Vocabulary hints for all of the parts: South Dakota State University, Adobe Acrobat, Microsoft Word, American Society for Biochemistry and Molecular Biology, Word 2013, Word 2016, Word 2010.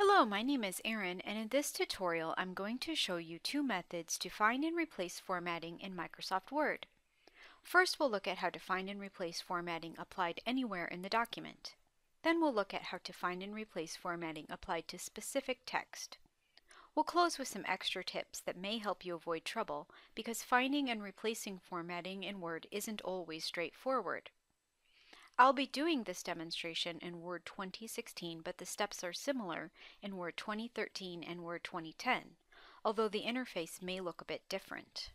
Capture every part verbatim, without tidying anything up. Hello, my name is Erin, and in this tutorial I'm going to show you two methods to find and replace formatting in Microsoft Word. First, we'll look at how to find and replace formatting applied anywhere in the document. Then we'll look at how to find and replace formatting applied to specific text. We'll close with some extra tips that may help you avoid trouble, because finding and replacing formatting in Word isn't always straightforward. I'll be doing this demonstration in Word twenty sixteen, but the steps are similar in Word twenty thirteen and Word twenty ten, although the interface may look a bit different.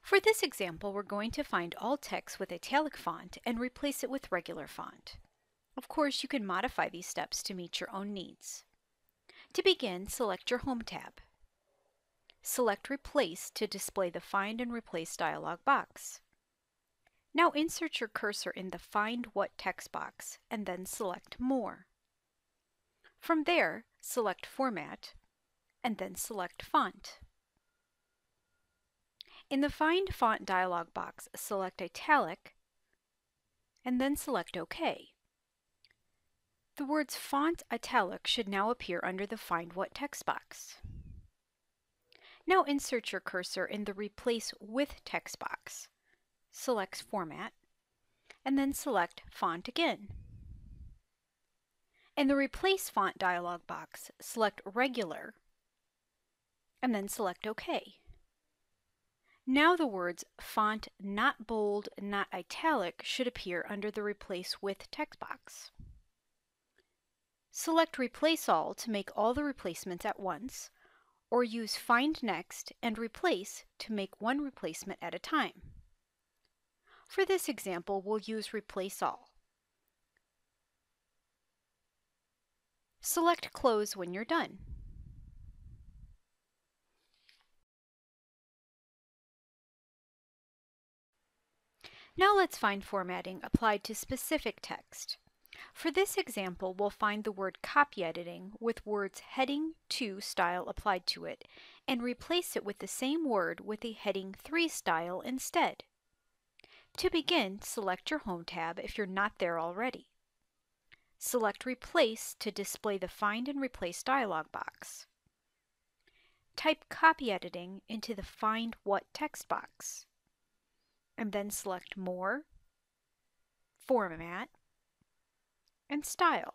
For this example, we're going to find all text with italic font and replace it with regular font. Of course, you can modify these steps to meet your own needs. To begin, select your Home tab. Select Replace to display the Find and Replace dialog box. Now insert your cursor in the Find What text box and then select More. From there, select Format and then select Font. In the Find Font dialog box, select Italic and then select OK. The words Font Italic should now appear under the Find What text box. Now insert your cursor in the Replace With text box, select Format, and then select Font again. In the Replace Font dialog box, select Regular, and then select OK. Now the words Font Not Bold, Not Italic should appear under the Replace With text box. Select Replace All to make all the replacements at once, or use Find Next and Replace to make one replacement at a time. For this example, we'll use Replace All. Select Close when you're done. Now let's find formatting applied to specific text. For this example, we'll find the word copy editing with words heading two style applied to it and replace it with the same word with a heading three style instead. To begin, select your Home tab if you're not there already. Select Replace to display the Find and Replace dialog box. Type copy editing into the Find What text box and then select More, Format, and Style.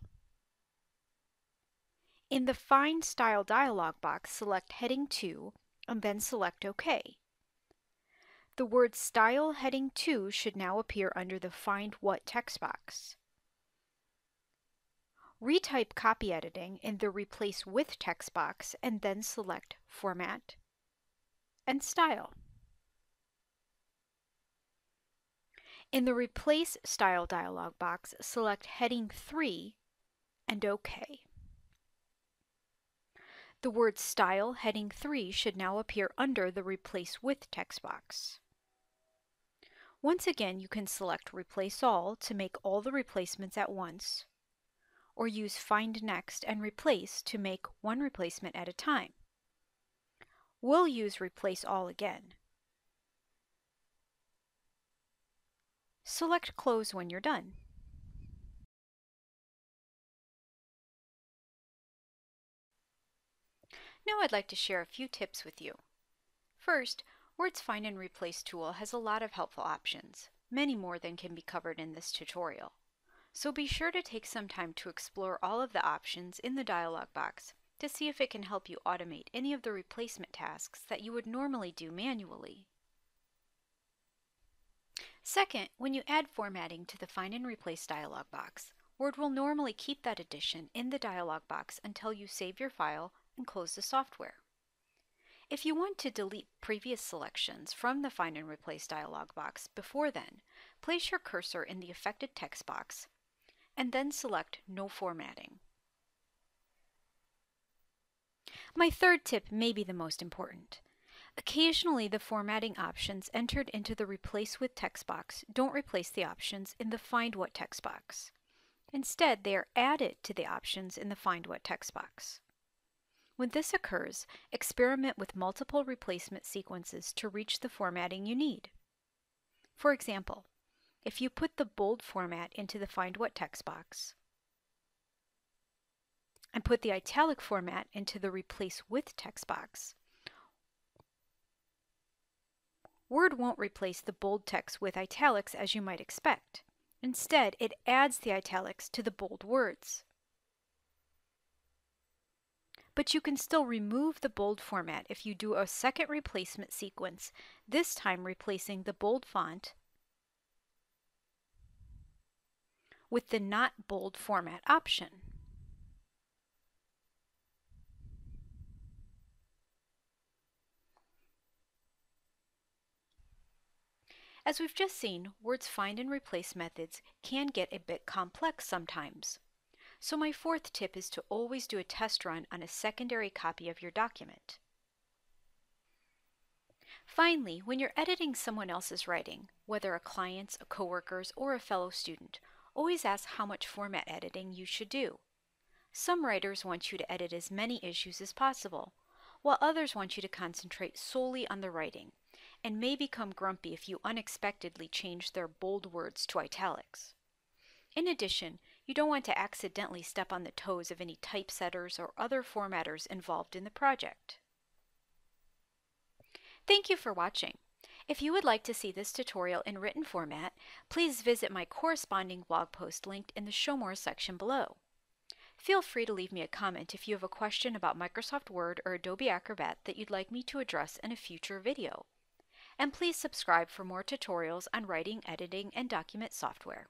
In the Find Style dialog box, select Heading two and then select OK. The word Style Heading two should now appear under the Find What text box. Retype copy editing in the Replace With text box and then select Format and Style. In the Replace Style dialog box, select Heading three and OK. The word Style Heading three should now appear under the Replace With text box. Once again, you can select Replace All to make all the replacements at once, or use Find Next and Replace to make one replacement at a time. We'll use Replace All again. Select Close when you're done. Now I'd like to share a few tips with you. First, Word's Find and Replace tool has a lot of helpful options, many more than can be covered in this tutorial. So be sure to take some time to explore all of the options in the dialog box to see if it can help you automate any of the replacement tasks that you would normally do manually. Second, when you add formatting to the Find and Replace dialog box, Word will normally keep that addition in the dialog box until you save your file and close the software. If you want to delete previous selections from the Find and Replace dialog box before then, place your cursor in the affected text box and then select No Formatting. My third tip may be the most important. Occasionally, the formatting options entered into the Replace With text box don't replace the options in the Find What text box. Instead, they are added to the options in the Find What text box. When this occurs, experiment with multiple replacement sequences to reach the formatting you need. For example, if you put the bold format into the Find What text box and put the italic format into the Replace With text box. Word won't replace the bold text with italics as you might expect. Instead, it adds the italics to the bold words. But you can still remove the bold format if you do a second replacement sequence, this time replacing the bold font with the not bold format option. As we've just seen, Word's find and replace methods can get a bit complex sometimes. So my fourth tip is to always do a test run on a secondary copy of your document. Finally, when you're editing someone else's writing, whether a client's, a coworker's, or a fellow student, always ask how much format editing you should do. Some writers want you to edit as many issues as possible, while others want you to concentrate solely on the writing, and may become grumpy if you unexpectedly change their bold words to italics. In addition, you don't want to accidentally step on the toes of any typesetters or other formatters involved in the project. Thank you for watching. If you would like to see this tutorial in written format, please visit my corresponding blog post linked in the Show More section below. Feel free to leave me a comment if you have a question about Microsoft Word or Adobe Acrobat that you'd like me to address in a future video. And please subscribe for more tutorials on writing, editing, and document software.